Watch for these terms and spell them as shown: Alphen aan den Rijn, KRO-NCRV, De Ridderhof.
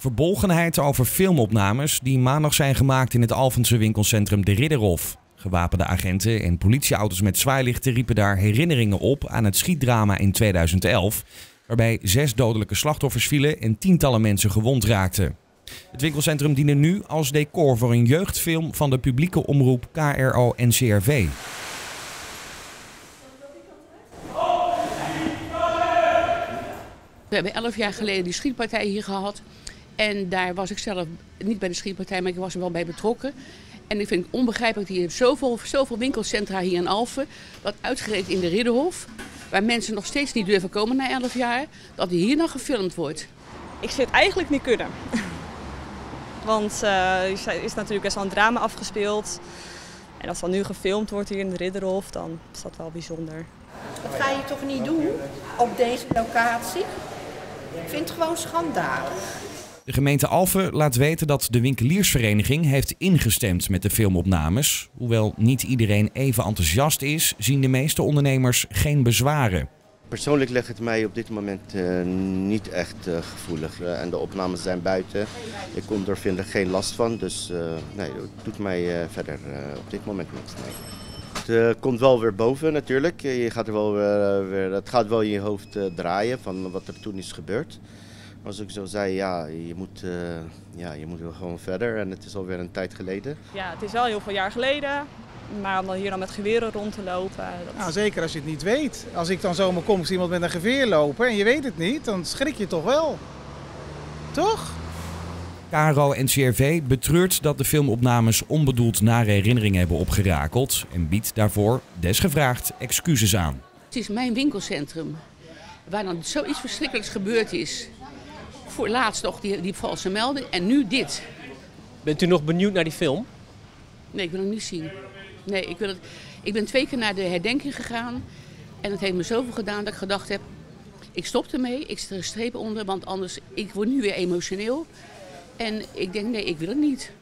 Verbolgenheid over filmopnames die maandag zijn gemaakt in het Alphense winkelcentrum De Ridderhof. Gewapende agenten en politieauto's met zwaailichten riepen daar herinneringen op aan het schietdrama in 2011... waarbij 6 dodelijke slachtoffers vielen en tientallen mensen gewond raakten. Het winkelcentrum diende nu als decor voor een jeugdfilm van de publieke omroep KRO-NCRV. We hebben 11 jaar geleden die schietpartij hier gehad. En daar was ik zelf niet bij de schietpartij, maar ik was er wel bij betrokken. En ik vind het onbegrijpelijk dat hier zoveel winkelcentra hier in Alphen, dat uitgerekend in de Ridderhof, waar mensen nog steeds niet durven komen na 11 jaar, dat hier nou gefilmd wordt. Ik zou het eigenlijk niet kunnen. Want er is natuurlijk best wel een drama afgespeeld. En als dan nu gefilmd wordt hier in de Ridderhof, dan is dat wel bijzonder. Dat ga je toch niet doen op deze locatie? Ik vind het gewoon schandalig. De gemeente Alphen laat weten dat de winkeliersvereniging heeft ingestemd met de filmopnames. Hoewel niet iedereen even enthousiast is, zien de meeste ondernemers geen bezwaren. Persoonlijk ligt het mij op dit moment niet echt gevoelig. En de opnames zijn buiten. Ik kom er vind ik geen last van, dus nee, het doet mij verder op dit moment niks mee. Het komt wel weer boven natuurlijk. Je gaat er wel weer, het gaat wel in je hoofd draaien van wat er toen is gebeurd. Maar zoals ik zo zei, ja, je moet wel gewoon verder en het is alweer een tijd geleden. Ja, het is wel heel veel jaar geleden, maar om dan hier dan met geweren rond te lopen... Dat... Nou, zeker als je het niet weet. Als ik dan zomaar kom, ik zie iemand met een geweer lopen en je weet het niet, dan schrik je toch wel. Toch? KRO-NCRV betreurt dat de filmopnames onbedoeld nare herinneringen hebben opgerakeld en biedt daarvoor, desgevraagd, excuses aan. Het is mijn winkelcentrum, waar dan zoiets verschrikkelijks gebeurd is. Voor laatst nog die valse melding en nu dit. Bent u nog benieuwd naar die film? Nee, ik wil hem niet zien. Nee, ik ben 2 keer naar de herdenking gegaan en het heeft me zoveel gedaan dat ik gedacht heb, ik stop ermee, ik zet er een streep onder, want anders, ik word nu weer emotioneel. En ik denk, nee, ik wil het niet.